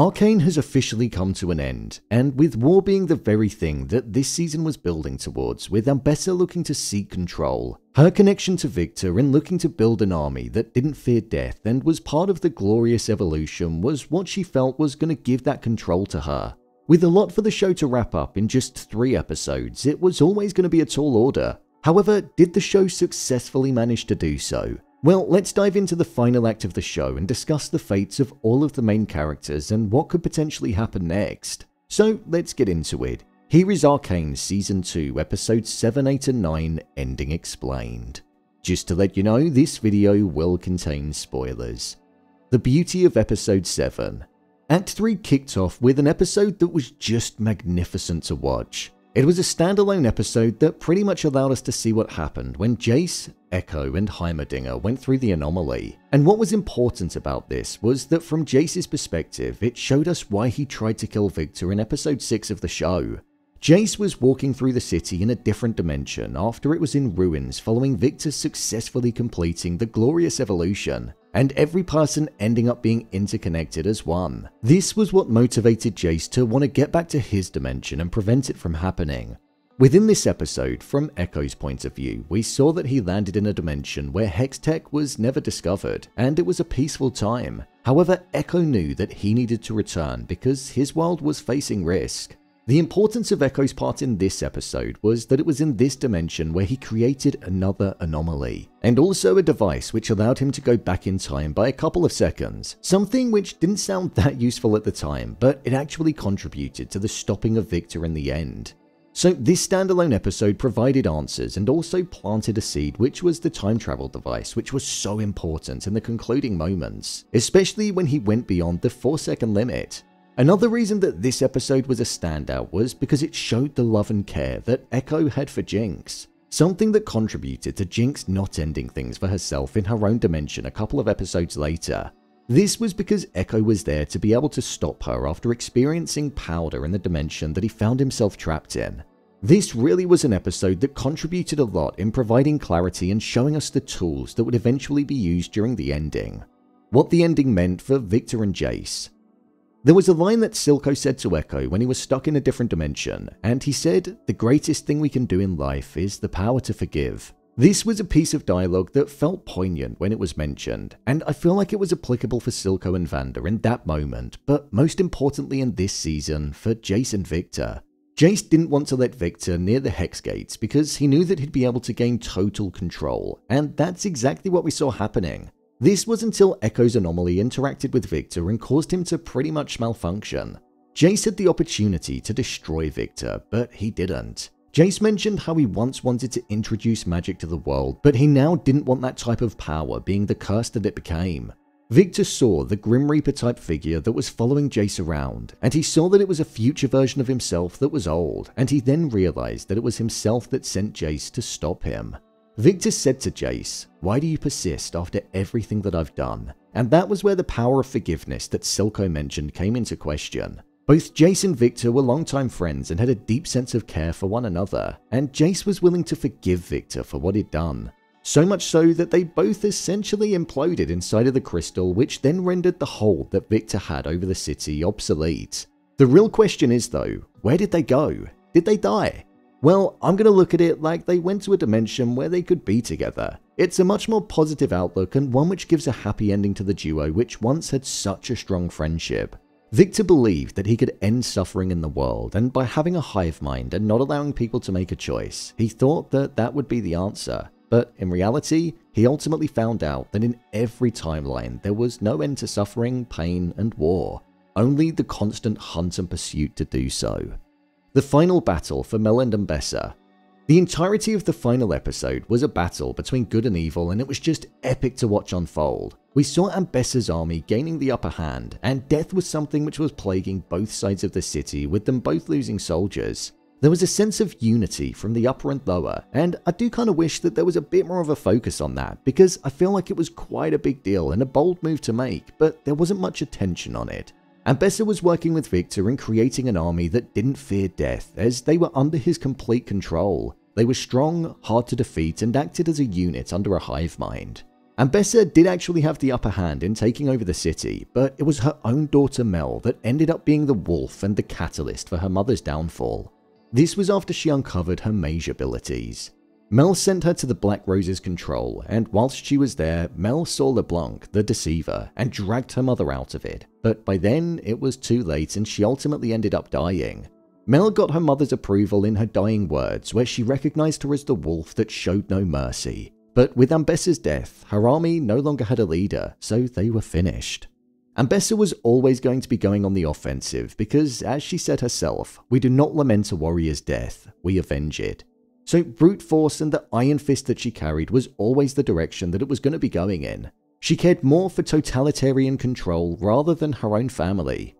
Arcane has officially come to an end, and with war being the very thing that this season was building towards, with Ambessa looking to seek control, her connection to Victor and looking to build an army that didn't fear death and was part of the glorious evolution was what she felt was going to give that control to her. With a lot for the show to wrap up in just 3 episodes, it was always going to be a tall order. However, did the show successfully manage to do so? Well, let's dive into the final act of the show and discuss the fates of all of the main characters and what could potentially happen next. So let's get into it. Here is Arcane Season 2, Episodes 7, 8 and 9, Ending Explained. Just to let you know, this video will contain spoilers. The beauty of Episode 7. Act 3 kicked off with an episode that was just magnificent to watch. It was a standalone episode that pretty much allowed us to see what happened when Jayce, Ekko and Heimerdinger went through the anomaly. And what was important about this was that from Jayce's perspective, it showed us why he tried to kill Victor in episode 6 of the show. Jayce was walking through the city in a different dimension after it was in ruins following Victor successfully completing the glorious evolution, and every person ending up being interconnected as one. This was what motivated Jayce to want to get back to his dimension and prevent it from happening. Within this episode, from Ekko's point of view, we saw that he landed in a dimension where Hextech was never discovered, and it was a peaceful time. However, Ekko knew that he needed to return because his world was facing risk. The importance of Ekko's part in this episode was that it was in this dimension where he created another anomaly, and also a device which allowed him to go back in time by a couple of seconds, something which didn't sound that useful at the time, but it actually contributed to the stopping of Victor in the end. So this standalone episode provided answers and also planted a seed, which was the time travel device, which was so important in the concluding moments, especially when he went beyond the 4-second limit. Another reason that this episode was a standout was because it showed the love and care that Ekko had for Jinx, something that contributed to Jinx not ending things for herself in her own dimension a couple of episodes later. This was because Ekko was there to be able to stop her after experiencing powder in the dimension that he found himself trapped in. This really was an episode that contributed a lot in providing clarity and showing us the tools that would eventually be used during the ending. What the ending meant for Victor and Jayce. There was a line that Silco said to Ekko when he was stuck in a different dimension, and he said, "The greatest thing we can do in life is the power to forgive." This was a piece of dialogue that felt poignant when it was mentioned, and I feel like it was applicable for Silco and Vander in that moment, but most importantly in this season, for Jayce and Victor. Jayce didn't want to let Victor near the Hex Gates because he knew that he'd be able to gain total control, and that's exactly what we saw happening. This was until Ekko's anomaly interacted with Victor and caused him to pretty much malfunction. Jayce had the opportunity to destroy Victor, but he didn't. Jayce mentioned how he once wanted to introduce magic to the world, but he now didn't want that type of power being the curse that it became. Victor saw the Grim Reaper type figure that was following Jayce around, and he saw that it was a future version of himself that was old, and he then realized that it was himself that sent Jayce to stop him. Victor said to Jayce, "Why do you persist after everything that I've done?" And that was where the power of forgiveness that Silco mentioned came into question. Both Jayce and Victor were longtime friends and had a deep sense of care for one another, and Jayce was willing to forgive Victor for what he'd done. So much so that they both essentially imploded inside of the crystal, which then rendered the hold that Victor had over the city obsolete. The real question is though, where did they go? Did they die? Well, I'm going to look at it like they went to a dimension where they could be together. It's a much more positive outlook and one which gives a happy ending to the duo which once had such a strong friendship. Victor believed that he could end suffering in the world, and by having a hive mind and not allowing people to make a choice, he thought that that would be the answer. But in reality, he ultimately found out that in every timeline there was no end to suffering, pain and war, only the constant hunt and pursuit to do so. The final battle for Mel and Ambessa. The entirety of the final episode was a battle between good and evil, and it was just epic to watch unfold. We saw Ambessa's army gaining the upper hand, and death was something which was plaguing both sides of the city, with them both losing soldiers. There was a sense of unity from the upper and lower, and I do kind of wish that there was a bit more of a focus on that, because I feel like it was quite a big deal and a bold move to make, but there wasn't much attention on it. Ambessa was working with Victor and creating an army that didn't fear death, as they were under his complete control. They were strong, hard to defeat, and acted as a unit under a hive mind. Ambessa did actually have the upper hand in taking over the city, but it was her own daughter Mel that ended up being the wolf and the catalyst for her mother's downfall. This was after she uncovered her mage abilities. Mel sent her to the Black Rose's control, and whilst she was there, Mel saw LeBlanc, the deceiver, and dragged her mother out of it, but by then it was too late and she ultimately ended up dying. Mel got her mother's approval in her dying words, where she recognized her as the wolf that showed no mercy. But with Ambessa's death, her army no longer had a leader, so they were finished. Ambessa was always going to be going on the offensive because, as she said herself, we do not lament a warrior's death, we avenge it. So brute force and the iron fist that she carried was always the direction that it was going to be going in. She cared more for totalitarian control rather than her own family.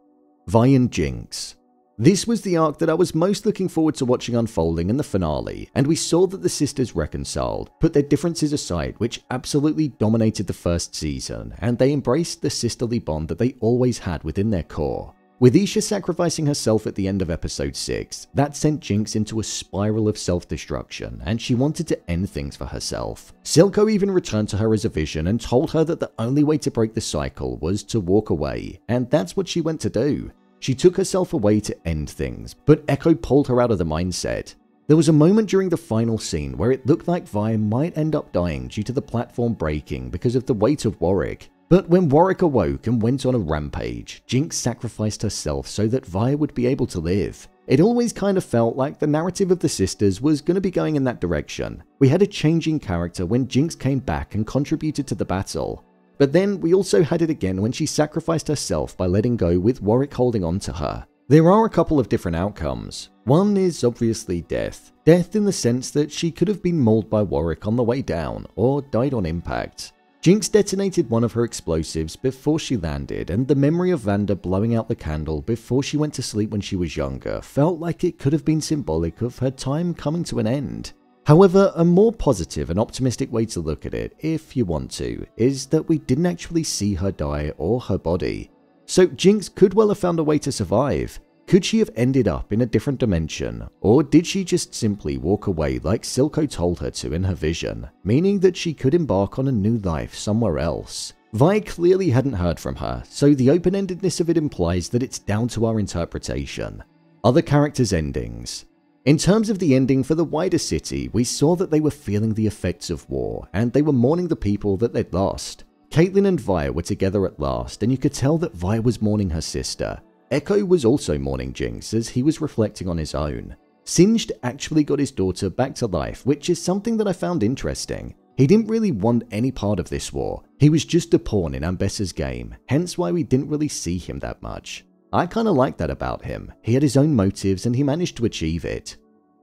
Vi and Jinx. This was the arc that I was most looking forward to watching unfolding in the finale, and we saw that the sisters reconciled, put their differences aside, which absolutely dominated the first season, and they embraced the sisterly bond that they always had within their core. With Isha sacrificing herself at the end of episode 6, that sent Jinx into a spiral of self-destruction, and she wanted to end things for herself. Silco even returned to her as a vision and told her that the only way to break the cycle was to walk away, and that's what she went to do. She took herself away to end things, but Ekko pulled her out of the mindset. There was a moment during the final scene where it looked like Vi might end up dying due to the platform breaking because of the weight of Warwick. But when Warwick awoke and went on a rampage, Jinx sacrificed herself so that Vi would be able to live. It always kind of felt like the narrative of the sisters was going to be going in that direction. We had a change in character when Jinx came back and contributed to the battle. But then we also had it again when she sacrificed herself by letting go with Warwick holding on to her. There are a couple of different outcomes. One is obviously death. Death in the sense that she could have been mauled by Warwick on the way down, or died on impact. Jinx detonated one of her explosives before she landed, and the memory of Vander blowing out the candle before she went to sleep when she was younger felt like it could have been symbolic of her time coming to an end. However, a more positive and optimistic way to look at it, if you want to, is that we didn't actually see her die or her body. So Jinx could well have found a way to survive. Could she have ended up in a different dimension, or did she just simply walk away like Silco told her to in her vision, meaning that she could embark on a new life somewhere else? Vi clearly hadn't heard from her, so the open-endedness of it implies that it's down to our interpretation. Other characters' endings. In terms of the ending for the wider city, we saw that they were feeling the effects of war, and they were mourning the people that they'd lost. Caitlyn and Vi were together at last, and you could tell that Vi was mourning her sister. Ekko was also mourning Jinx as he was reflecting on his own. Singed actually got his daughter back to life, which is something that I found interesting. He didn't really want any part of this war. He was just a pawn in Ambessa's game, hence why we didn't really see him that much. I kinda like that about him. He had his own motives and he managed to achieve it.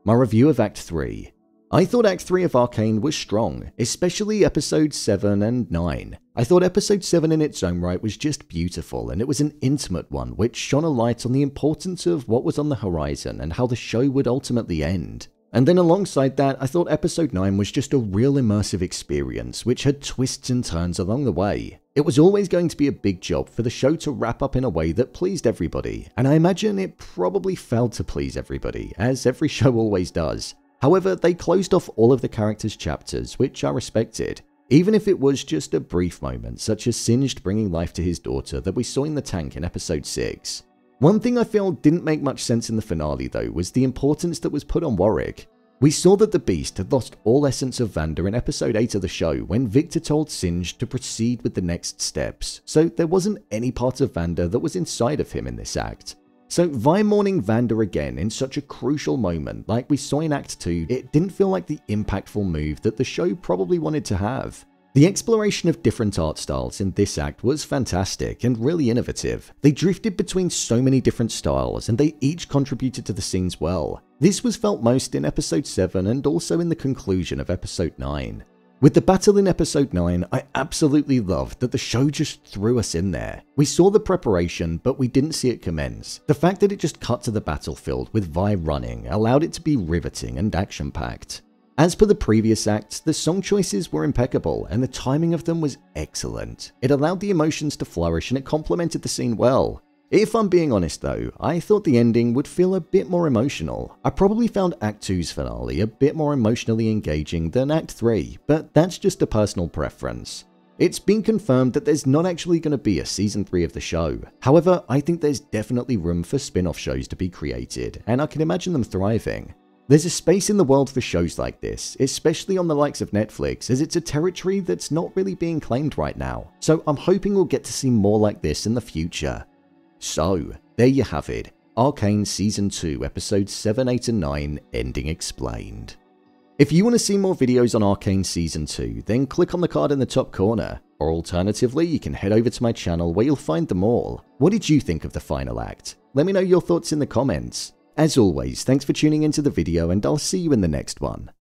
My review of Act 3. I thought Act 3 of Arcane was strong, especially Episodes 7 and 9. I thought Episode 7 in its own right was just beautiful, and it was an intimate one which shone a light on the importance of what was on the horizon and how the show would ultimately end. And then alongside that, I thought Episode 9 was just a real immersive experience which had twists and turns along the way. It was always going to be a big job for the show to wrap up in a way that pleased everybody, and I imagine it probably failed to please everybody, as every show always does. However, they closed off all of the characters' chapters, which I respected, even if it was just a brief moment, such as Singed bringing life to his daughter that we saw in the tank in episode 6. One thing I feel didn't make much sense in the finale though was the importance that was put on Warwick. We saw that the beast had lost all essence of Vander in episode 8 of the show when Victor told Singed to proceed with the next steps, so there wasn't any part of Vander that was inside of him in this act. So Vi mourning Vander again in such a crucial moment like we saw in Act 2, it didn't feel like the impactful move that the show probably wanted to have. The exploration of different art styles in this act was fantastic and really innovative. They drifted between so many different styles and they each contributed to the scenes well. This was felt most in Episode 7 and also in the conclusion of Episode 9. With the battle in episode 9, I absolutely loved that the show just threw us in there. We saw the preparation, but we didn't see it commence. The fact that it just cut to the battlefield with Vi running allowed it to be riveting and action-packed. As per the previous acts, the song choices were impeccable, and the timing of them was excellent. It allowed the emotions to flourish and it complemented the scene well. If I'm being honest though, I thought the ending would feel a bit more emotional. I probably found Act 2's finale a bit more emotionally engaging than Act 3, but that's just a personal preference. It's been confirmed that there's not actually going to be a season 3 of the show. However, I think there's definitely room for spin-off shows to be created, and I can imagine them thriving. There's a space in the world for shows like this, especially on the likes of Netflix, as it's a territory that's not really being claimed right now, so I'm hoping we'll get to see more like this in the future. So, there you have it, Arcane Season 2, Episodes 7, 8 and 9, Ending Explained. If you want to see more videos on Arcane Season 2, then click on the card in the top corner, or alternatively you can head over to my channel where you'll find them all. What did you think of the final act? Let me know your thoughts in the comments. As always, thanks for tuning into the video and I'll see you in the next one.